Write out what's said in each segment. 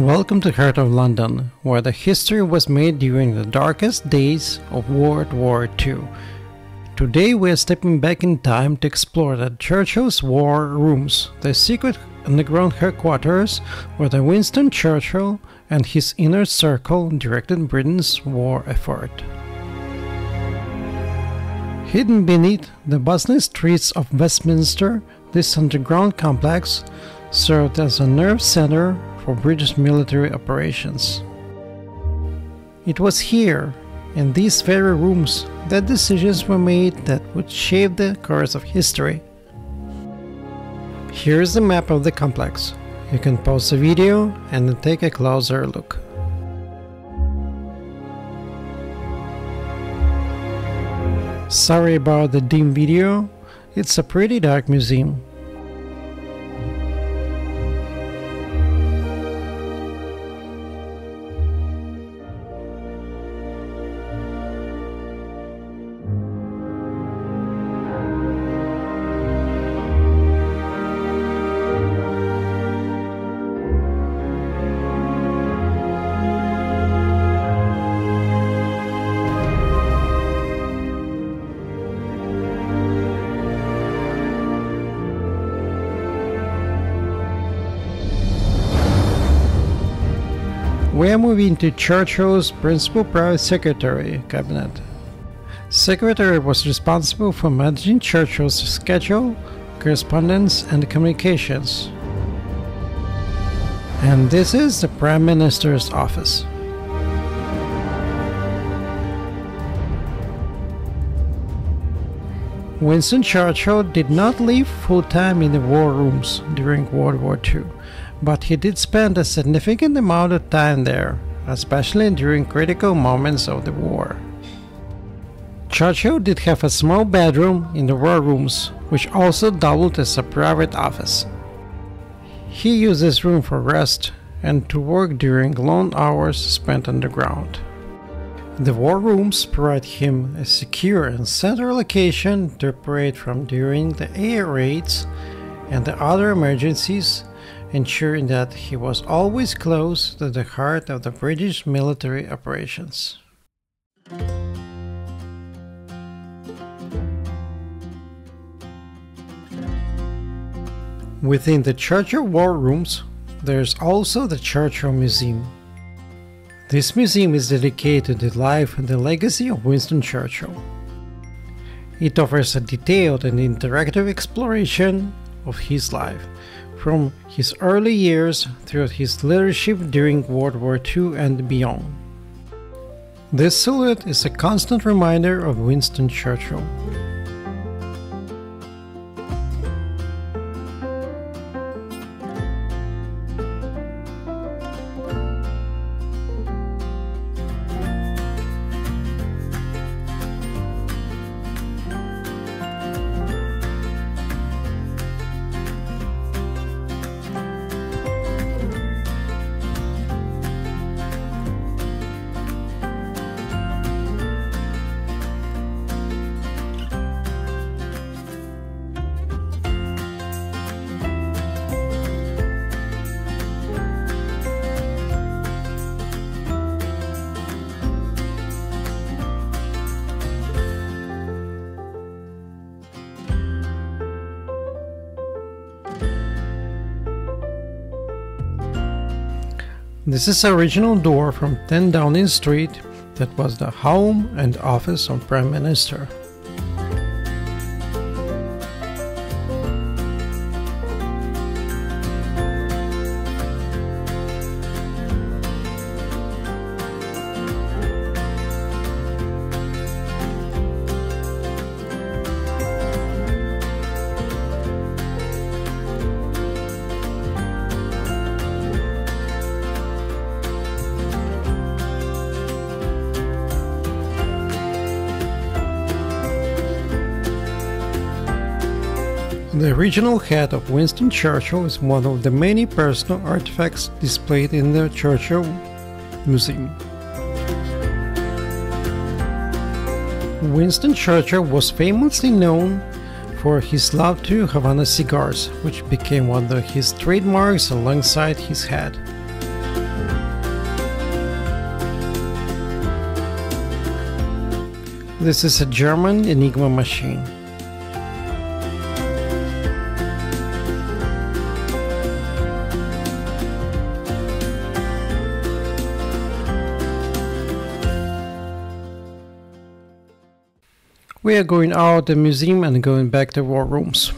Welcome to Heart of London, where the history was made during the darkest days of World War II. Today we are stepping back in time to explore the Churchill's War Rooms, the secret underground headquarters where the Winston Churchill and his inner circle directed Britain's war effort. Hidden beneath the bustling streets of Westminster, this underground complex served as a nerve center for British military operations. It was here, in these very rooms, that decisions were made that would shape the course of history. Here is the map of the complex. You can pause the video and take a closer look. Sorry about the dim video, it's a pretty dark museum. We are moving to Churchill's Principal Private Secretary cabinet. Secretary was responsible for managing Churchill's schedule, correspondence and communications. And this is the Prime Minister's office. Winston Churchill did not live full-time in the war rooms during World War II. But he did spend a significant amount of time there, especially during critical moments of the war. Churchill did have a small bedroom in the war rooms, which also doubled as a private office. He used this room for rest and to work during long hours spent underground. The war rooms provide him a secure and central location to operate from during the air raids and the other emergencies, ensuring that he was always close to the heart of the British military operations. Within the Churchill War Rooms, there is also the Churchill Museum. This museum is dedicated to the life and the legacy of Winston Churchill. It offers a detailed and interactive exploration of his life, from his early years through his leadership during World War II and beyond. This silhouette is a constant reminder of Winston Churchill. This is the original door from 10 Downing Street that was the home and office of Prime Minister. The original head of Winston Churchill is one of the many personal artifacts displayed in the Churchill Museum. Winston Churchill was famously known for his love to Havana cigars, which became one of his trademarks alongside his hat. This is a German Enigma machine. We are going out the museum and going back to war rooms.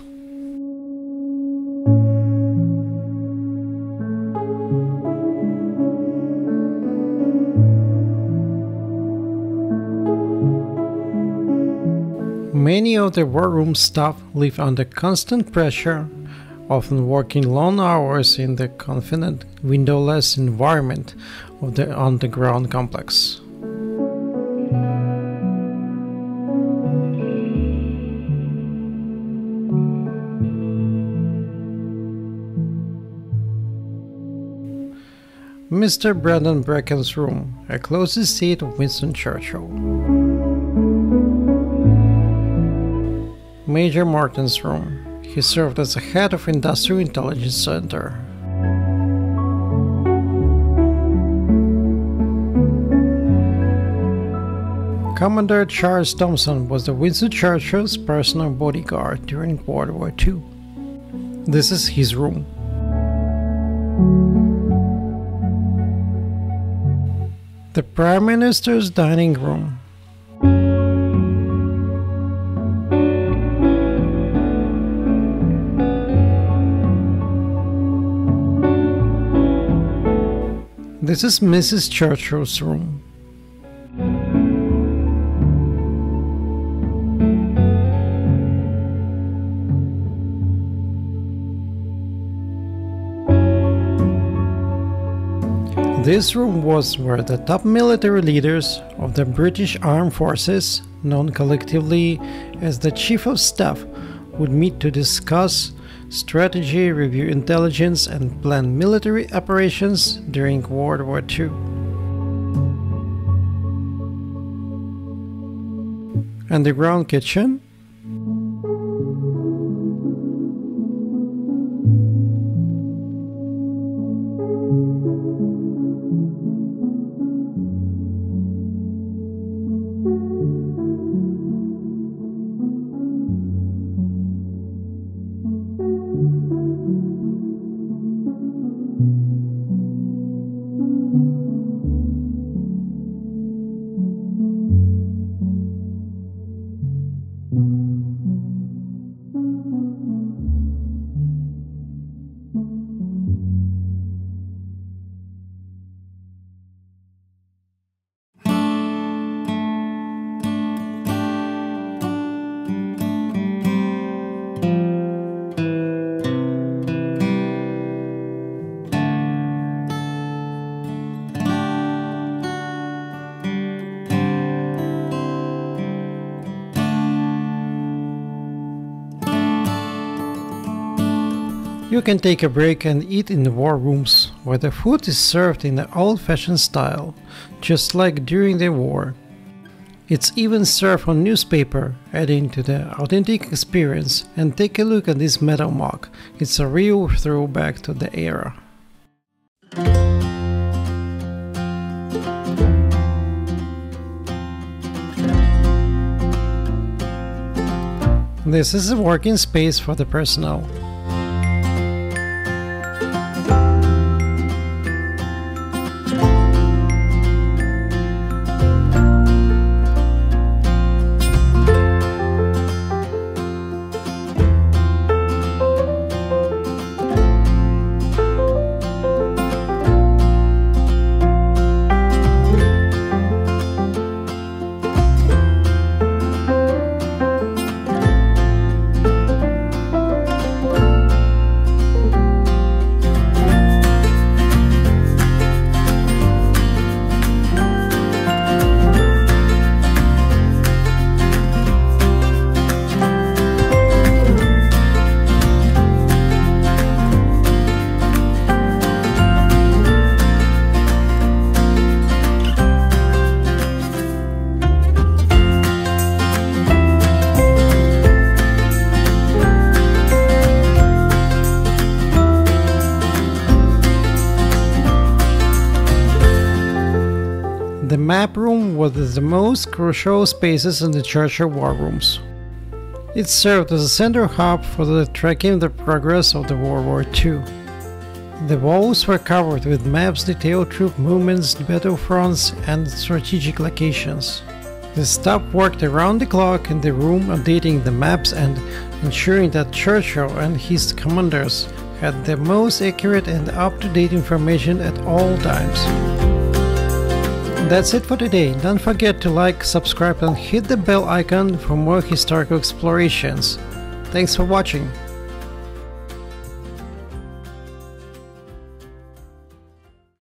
Many of the war room staff live under constant pressure, often working long hours in the confined, windowless environment of the underground complex. Mr. Brandon Bracken's room, a cosy seat of Winston Churchill. Major Martin's room. He served as the head of Industrial Intelligence Center. Commander Charles Thompson was the Winston Churchill's personal bodyguard during World War II. This is his room. The Prime Minister's dining room. This is Mrs. Churchill's room. This room was where the top military leaders of the British Armed Forces, known collectively as the Chief of Staff, would meet to discuss strategy, review intelligence, and plan military operations during World War II. Underground kitchen. You can take a break and eat in the war rooms, where the food is served in the old-fashioned style, just like during the war. It's even served on newspaper, adding to the authentic experience. And take a look at this metal mug, it's a real throwback to the era. This is a working space for the personnel. Map Room was the most crucial spaces in the Churchill War Rooms. It served as a central hub for tracking the progress of the World War II. The walls were covered with maps, detailed troop movements, battlefronts, and strategic locations. The staff worked around the clock in the room, updating the maps and ensuring that Churchill and his commanders had the most accurate and up-to-date information at all times. That's it for today. Don't forget to like, subscribe, and hit the bell icon for more historical explorations. Thanks for watching.